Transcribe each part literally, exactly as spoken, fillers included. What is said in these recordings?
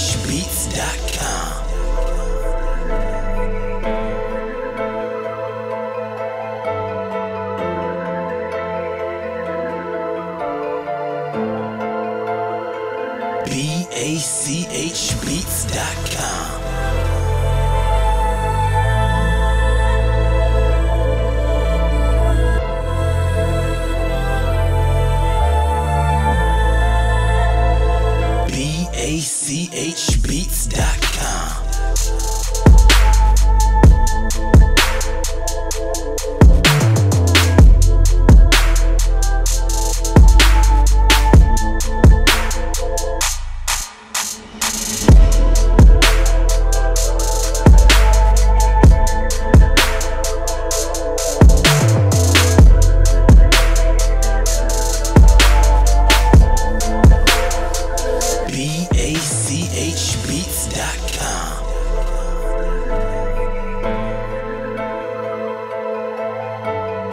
Bach Beats dot com. B A C H Beats dot com. B A C H Beats dot com.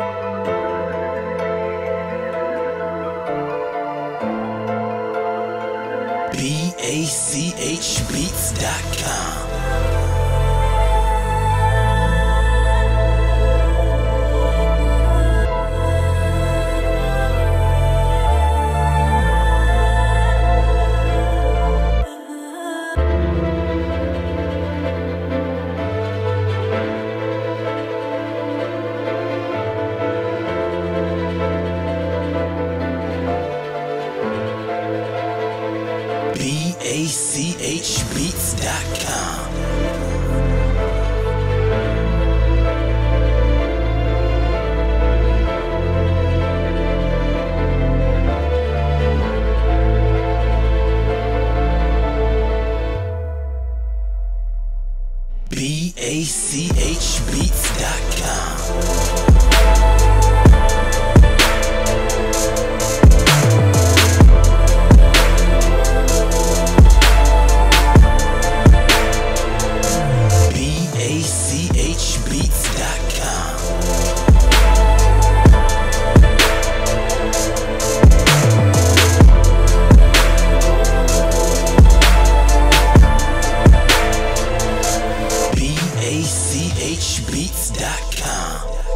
B A C H Beats dot com. B A C H Beats dot com. B A C H Beats dot com. B A C H Beats dot com. B A C H Beats dot com.